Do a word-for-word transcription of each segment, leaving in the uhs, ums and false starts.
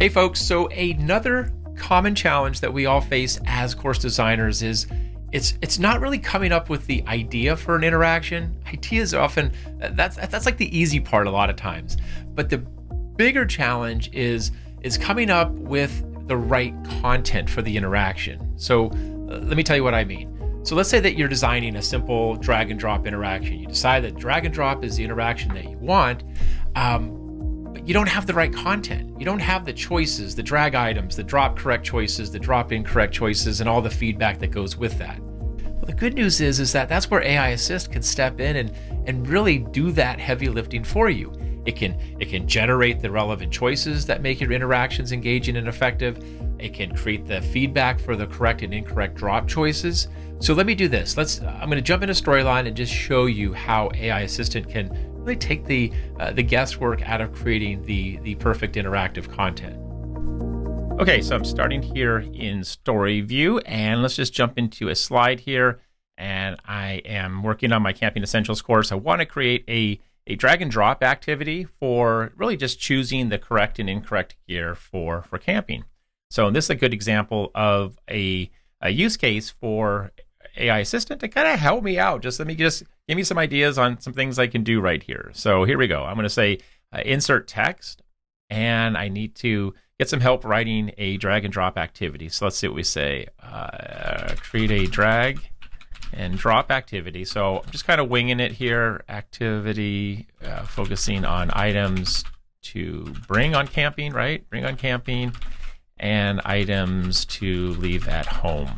Hey folks, so another common challenge that we all face as course designers is it's it's not really coming up with the idea for an interaction. Ideas are often, that's that's like the easy part a lot of times. But the bigger challenge is is coming up with the right content for the interaction. So uh, let me tell you what I mean. So let's say that you're designing a simple drag and drop interaction. You decide that drag and drop is the interaction that you want, um, but you don't have the right content. You don't have the choices, the drag items, the drop correct choices, the drop incorrect choices, and all the feedback that goes with that. Well, the good news is, is that that's where A I Assist can step in and, and really do that heavy lifting for you. It can, it can generate the relevant choices that make your interactions engaging and effective. It can create the feedback for the correct and incorrect drop choices. So let me do this. Let's, I'm gonna jump into Storyline and just show you how A I Assistant can really take the, uh, the guesswork out of creating the, the perfect interactive content. Okay, so I'm starting here in Story View, and let's just jump into a slide here. And I am working on my Camping Essentials course. I wanna create a a drag and drop activity for really just choosing the correct and incorrect gear for, for camping. So this is a good example of a, a use case for A I Assistant to kind of help me out. Just let me just give me some ideas on some things I can do right here. So here we go. I'm going to say uh, insert text, and I need to get some help writing a drag and drop activity. So let's see what we say. Uh, create a drag and drop activity. So I'm just kind of winging it here. Activity uh, focusing on items to bring on camping, right? Bring on camping, and items to leave at home.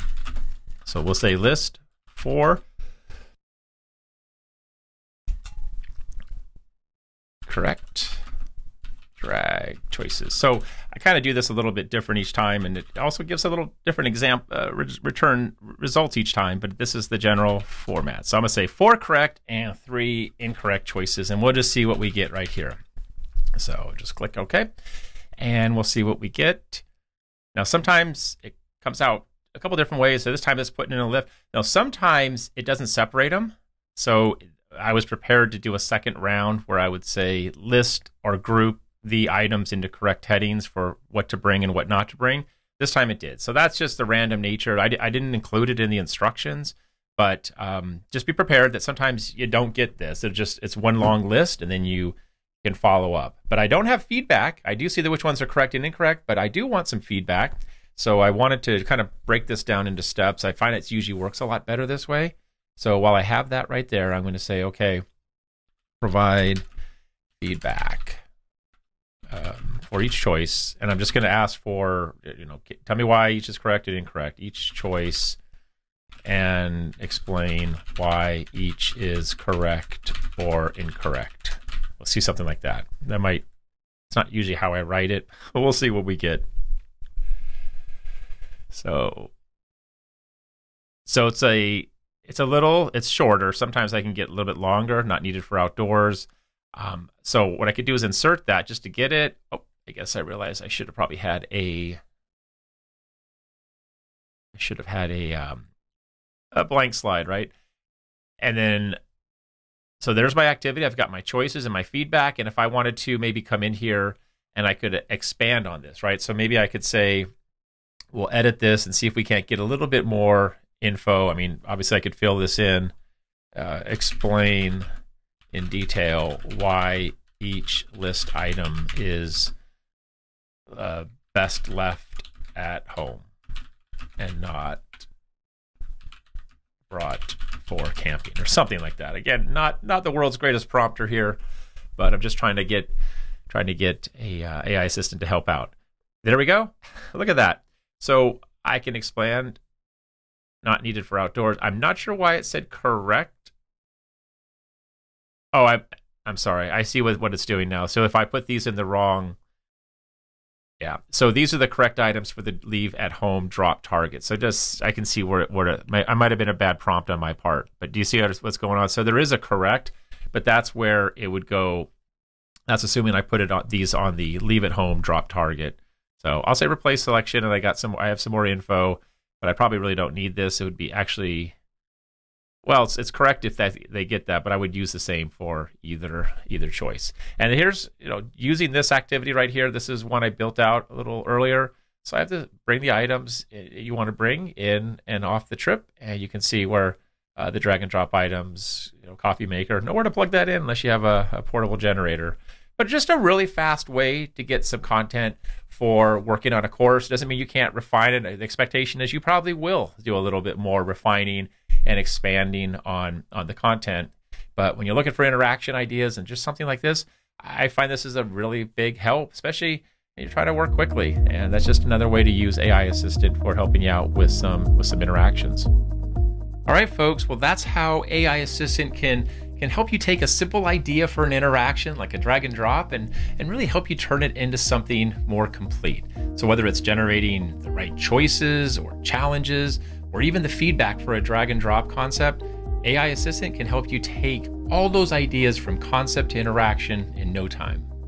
So we'll say list for correct drag choices. So I kind of do this a little bit different each time, and it also gives a little different exam, uh, re return results each time, but this is the general format. So I'm gonna say four correct and three incorrect choices, and we'll just see what we get right here. So just click OK, and we'll see what we get. Now, sometimes it comes out a couple different ways. So this time it's putting in a lift. Now, sometimes it doesn't separate them. So I was prepared to do a second round where I would say list or group the items into correct headings for what to bring and what not to bring. This time it did. So that's just the random nature. I, I didn't include it in the instructions, but um, just be prepared that sometimes you don't get this. It just, it's one long list, and then you can follow up. But I don't have feedback. I do see that which ones are correct and incorrect, but I do want some feedback. So I wanted to kind of break this down into steps. I find it usually works a lot better this way. So while I have that right there, I'm going to say, okay, provide feedback um, for each choice. And I'm just going to ask for, you know, tell me why each is correct and incorrect, each choice, and explain why each is correct or incorrect. We'll see something like that. That might, it's not usually how I write it, but we'll see what we get. So, so it's a, it's a little, it's shorter. Sometimes I can get a little bit longer, not needed for outdoors. Um, so what I could do is insert that just to get it. Oh, I guess I realized I should have probably had a, I should have had a, um, a blank slide, right? And then, so there's my activity. I've got my choices and my feedback. And if I wanted to maybe come in here and I could expand on this, right? So maybe I could say, we'll edit this and see if we can't get a little bit more info. I mean, obviously I could fill this in, uh, explain in detail why each list item is uh, best left at home and not brought for camping or something like that. Again, not not the world's greatest prompter here, but I'm just trying to get trying to get a uh, A I assistant to help out. There we go. Look at that. So I can expand, not needed for outdoors. I'm not sure why it said correct. Oh, I, I'm sorry. I see what, what it's doing now. So if I put these in the wrong, yeah. So these are the correct items for the leave at home drop target. So just, I can see where, it, where it, my, I might've been a bad prompt on my part, but do you see what's going on? So there is a correct, but that's where it would go. That's assuming I put it on these on the leave at home drop target. So I'll say replace selection, and I got some, I have some more info, but I probably really don't need this. It would be actually Well, it's, it's correct if that they get that, but I would use the same for either either choice. And here's, you know, using this activity right here, this is one I built out a little earlier. So I have to bring the items you want to bring in and off the trip, and you can see where uh, the drag and drop items, you know, coffee maker, nowhere to plug that in unless you have a, a portable generator. But just a really fast way to get some content for working on a course. Doesn't mean you can't refine it. The expectation is you probably will do a little bit more refining and expanding on, on the content. But when you're looking for interaction ideas and just something like this, I find this is a really big help, especially when you're trying to work quickly. And that's just another way to use A I Assistant for helping you out with some, with some interactions. All right, folks, well, that's how A I Assistant can can help you take a simple idea for an interaction like a drag and drop and, and really help you turn it into something more complete. So whether it's generating the right choices or challenges, or even the feedback for a drag and drop concept, A I Assistant can help you take all those ideas from concept to interaction in no time.